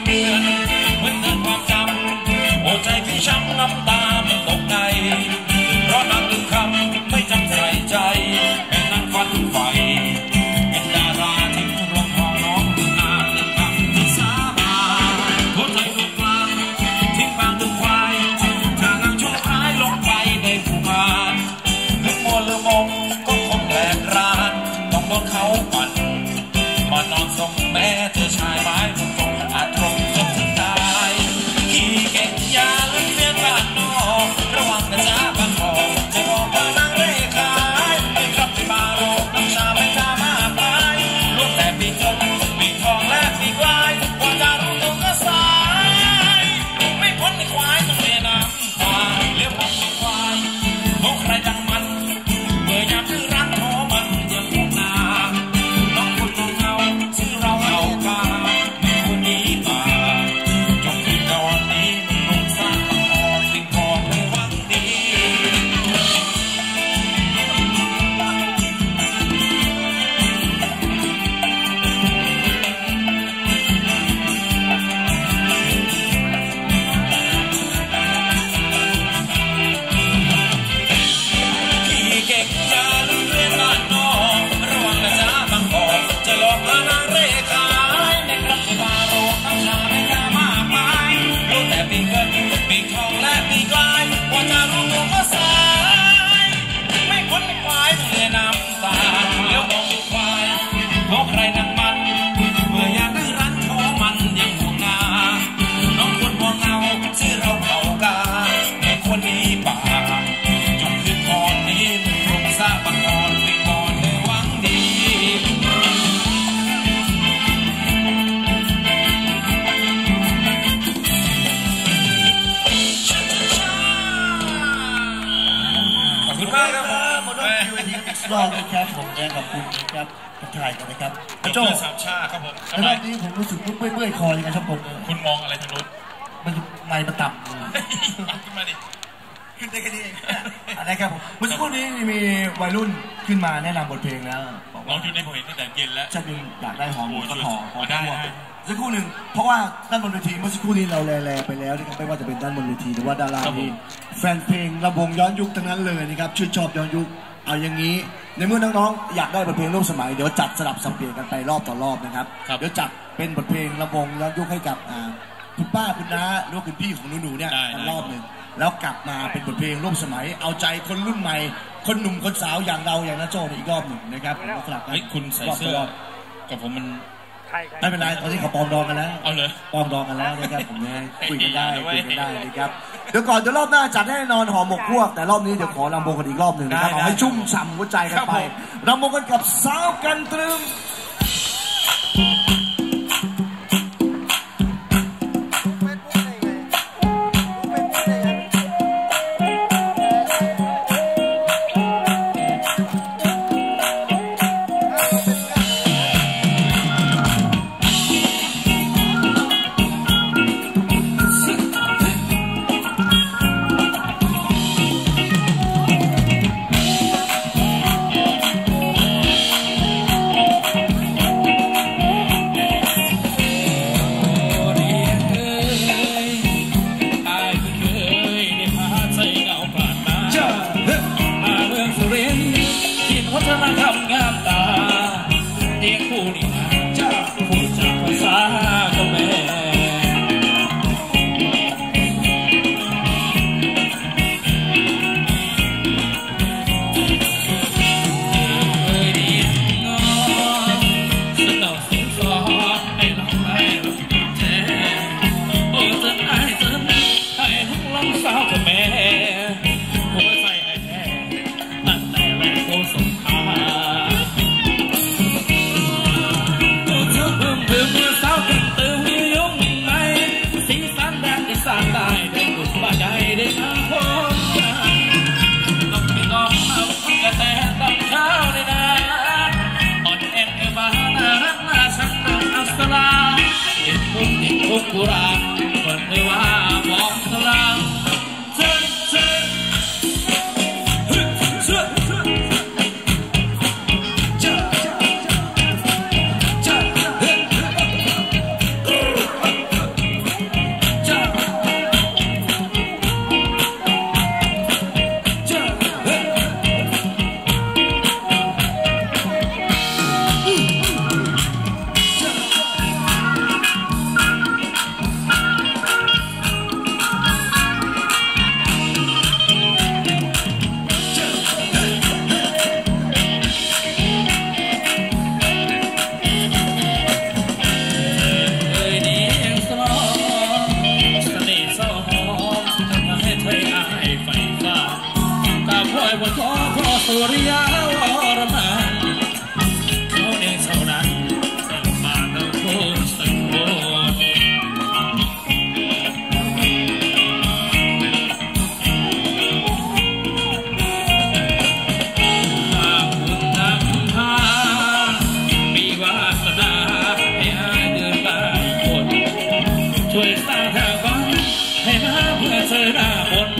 เดือนเหมือนทิ้งความจำหัวใจพี่ช้ำน้ำตามันตกในเพราะนางลืมคำไม่จำใส่ใจเป็นนางฝันใฝ่เป็นดาราทิ้งรองของน้องลืมหน้าลืมคำที่สาบานหัวใจถูกกลางทิ้งบางลืมควายเธอนางชั่วร้ายลงไปในผู้มาลืมมัวลืมมองก็คงแหลกร้านต้องโดนเขาปั่นมานอนสมแม่เธอชายไม้ตรงอาตรงจนถึงตายขี่เก่งยาเลื่อนเวียนบ้านนอกระวังนะจ๊ะบ้านทองจะมองว่านางเร่ขายไม่รับไปมาโรคน้ำชาไม่ตามมาไปล้วนแต่ปีกลมปีกทองและปีกลายกว่าจะรู้ตัวก็สายไม่พ้นในควายต้องเรียนน้ำตาเลี้ยวมองควายมองใครดังมันเมื่อยามที่รักโหมันจะพูดนาน้องคนตัวเงาชื่อเราเอาการอบนะครับผมแอนกับคุณนะครับทักทายกันนะครับโจ้สามชาครับผมแล้วรอบนี้ผมรู้สึกเมื่อยๆคอยังไงครับผมคุณมองอะไรทางนู้นมันไม้ประตับขึ้นมาดิขึ้นได้แค่นี้เองอะไรครับผมเมื่อสักครู่นี้มีวัยรุ่นขึ้นมาแนะนำบทเพลงแล้วน้องจุ๊ดได้ผมเห็นตั้งแต่เย็นแล้วจะดึงอยากได้หอมก็หอมได้สักครู่หนึ่งเพราะว่าด้านบนเวทีเมื่อสักครู่นี้เราแลไปแล้วนะครับไม่ว่าจะเป็นด้านบนเวทีหรือว่าดารานี่แฟนเพลงระวงย้อนยุคทั้งนั้นเลยนะครับชื่นชอบย้อนยุคเอาอย่างนี้ในเมื่อน้องๆอยากได้บทเพลงร่วมสมัยเดี๋ยวจัดสลับสับเปลี่ยนกันไปรอบต่อรอบนะครับเดี๋ยวจัดเป็นบทเพลงระวงย้อนยุคให้กับคุณป้าคุณน้าหรือคุณพี่ของหนูๆเนี่ยรอบหนึ่งแล้วกลับมาเป็นบทเพลงร่วมสมัยเอาใจคนรุ่นใหม่คนหนุ่มคนสาวอย่างเราอย่างน้าโจ้อีกรอบหนึ่งนะครับสลับกันคุณใส่เสื้อกับผมมันไม่เป็นไรตอนนี้เขาปลอมดองกันแล้วเอาเลยปลอมดองกันแล้วนะครับผมเนี่ยคุยกันได้คุยกันได้นะครับเดี๋ยวก่อนเดี๋ยวรอบหน้าจัดแน่นอนหอมหมกพวกแต่รอบนี้เดี๋ยวขอรำวงกันอีกรอบหนึ่งนะครับขอให้ชุ่มฉ่ำหัวใจกันไปรำวงกันกับสาวกันตรึม ช่วยสร้างทางฝันให้มาเพื่อเธอหน้าบน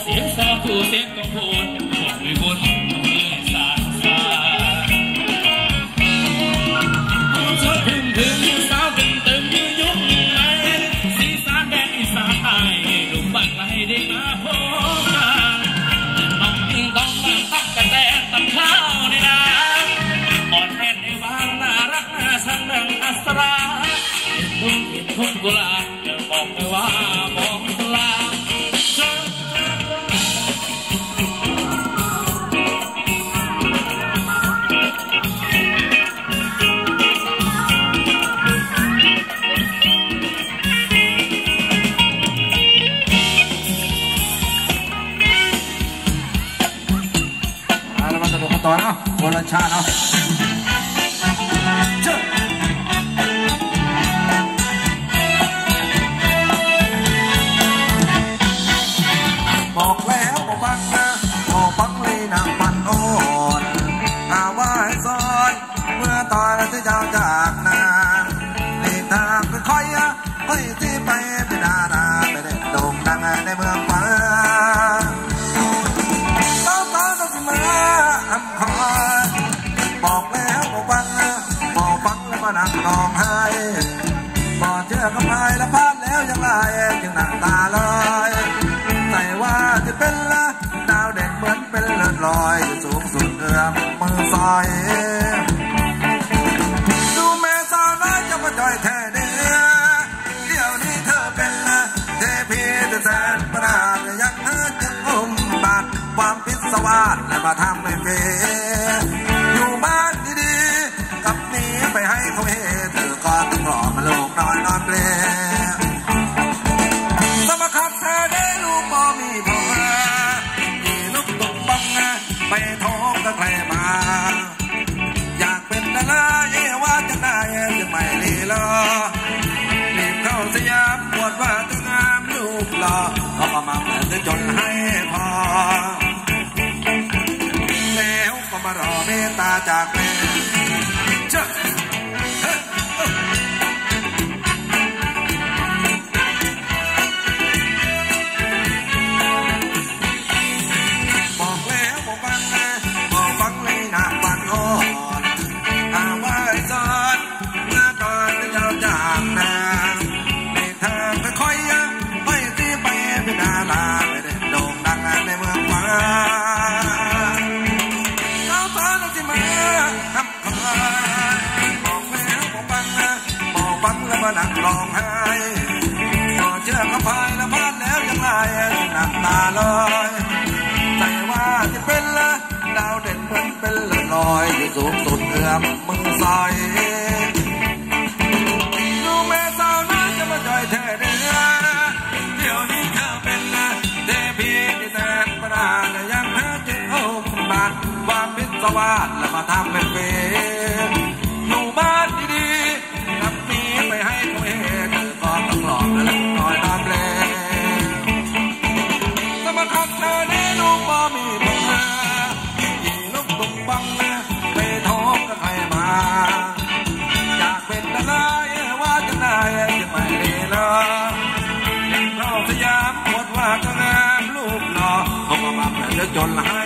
เสียงสาวผู้เสียงของพูนบอกด้วยบุญมีสารสารผู้ชอบพึ่งถึงยิ่งสาวตึงตึงยิ่งยุ่งยิ่งไหลสีสารแดงอีสานใต้หนุ่มบ้านไหลได้มาพบกันต้องยิ่งต้องมาตักกระแตตักข้าวในน้ำอ่อนแอในวางน่ารักน่าชังดังอัศราทุ่งกุหลาบจะบอกเลยว่ามองตาแล้วมันจะบอกต่อเนาะคนละชาติเนาะสูงสุดเอื้อมมือซอยดูแม่สาวน้อยจะมาจอยแท้เนื้อเดี๋ยวนี้เธอเป็นเทพีที่แสนประหลาดยังเธอจะอุ้มบาดความพิศวาสและมาทำให้เฟยอยู่บ้านดีๆกับนี้ไปให้เขาเฮเธอก็ต้องรอมาลูกนอนนอนเปลสมคับเธอได้ลูกบ่มีพอมีลูกตกบังไปท้องก็ใครมาอยากเป็นดาราเยว่าจะได้จะไม่ลีลอรีบเข้าสยามปวดว่าตัวงามลูกหล่อเขาประมาณจะจนให้พอแล้วก็มารอเมตตาจากแม่สูงสุดเอื้อมมือซอยดูแม่สาวน้อยจะมาจอยเธอเนื้อเดี๋ยวนี้เธอเป็นเทพีที่แสนประหลาดยังเธอจะอุ้มบาดความพิศวาสและมาทำเป็นเฟย์หนูบ้านดีๆนับนี้ไปให้เขาเห็นก็ต้องหลอกและลอยตามเล่สมคับเธอได้ลูกบ่มีปัญหาอีลูกตุ้งบังอยากเป็นดาราว่าจะได้จะไม่เลวเราสยามปวดว่าจะงามลูกหล่อเขามาแบบเลือกจนหาย